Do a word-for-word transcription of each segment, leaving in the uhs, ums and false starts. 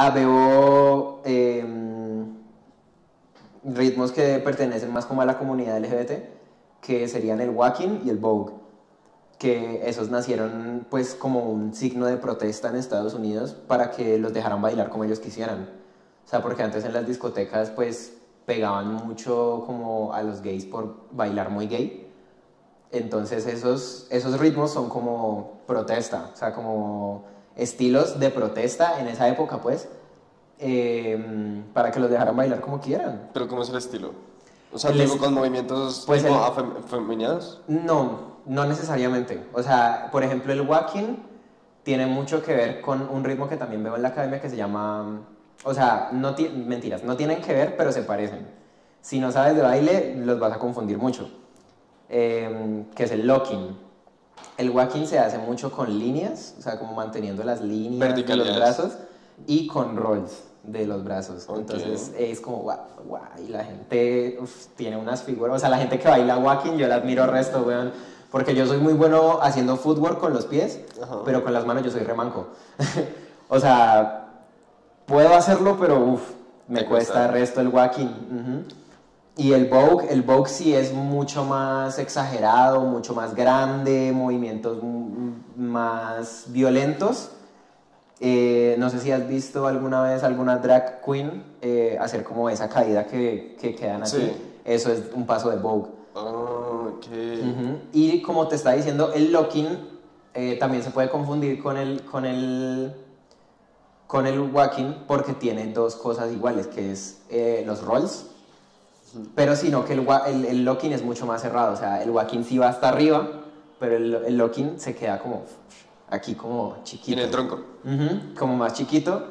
Ah, veo eh, ritmos que pertenecen más como a la comunidad L G B T, que serían el Waacking y el Vogue, que esos nacieron pues como un signo de protesta en Estados Unidos para que los dejaran bailar como ellos quisieran. O sea, porque antes en las discotecas pues pegaban mucho como a los gays por bailar muy gay. Entonces esos, esos ritmos son como protesta, o sea, como estilos de protesta en esa época, pues, eh, para que los dejaran bailar como quieran. ¿Pero cómo es el estilo? O sea, ¿tipo con movimientos pues tipo afeminados? No, no necesariamente. O sea, por ejemplo, el Waacking tiene mucho que ver con un ritmo que también veo en la academia que se llama... O sea, no mentiras, no tienen que ver, pero se parecen. Si no sabes de baile, los vas a confundir mucho. Eh, que es el locking. El Waacking se hace mucho con líneas, o sea, como manteniendo las líneas de los brazos, y con rolls de los brazos. Okay. Entonces es como guau, guau, y la gente uf, tiene unas figuras, o sea, la gente que baila Waacking yo la admiro resto, weón, porque yo soy muy bueno haciendo footwork con los pies, uh-huh. pero con las manos yo soy remanco. O sea, puedo hacerlo, pero uf, me cuesta, cuesta resto el Waacking. Uh-huh. Y el Vogue, el Vogue sí es mucho más exagerado, mucho más grande, movimientos más violentos. Eh, no sé si has visto alguna vez alguna drag queen eh, hacer como esa caída que, que quedan así. Sí. Eso es un paso de Vogue. Oh, okay. Uh-huh. Y como te está diciendo, el locking eh, también se puede confundir con el, con el, con el Waacking porque tiene dos cosas iguales, que es eh, los rolls. Pero sino que el, el, el locking es mucho más cerrado, o sea, el Waacking sí va hasta arriba, pero el, el locking se queda como aquí, como chiquito. En el tronco. Uh-huh, como más chiquito.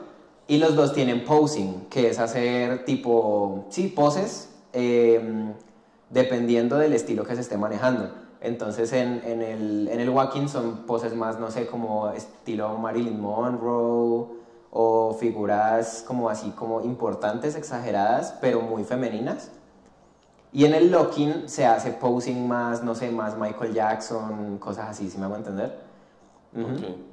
Y los dos tienen posing, que es hacer tipo, sí, poses, eh, dependiendo del estilo que se esté manejando. Entonces en, en el, en el Waacking son poses más, no sé, como estilo Marilyn Monroe, o figuras como así, como importantes, exageradas, pero muy femeninas. Y en el locking se hace posing más, no sé, más Michael Jackson, cosas así, si me hago entender. Uh-huh. Okay.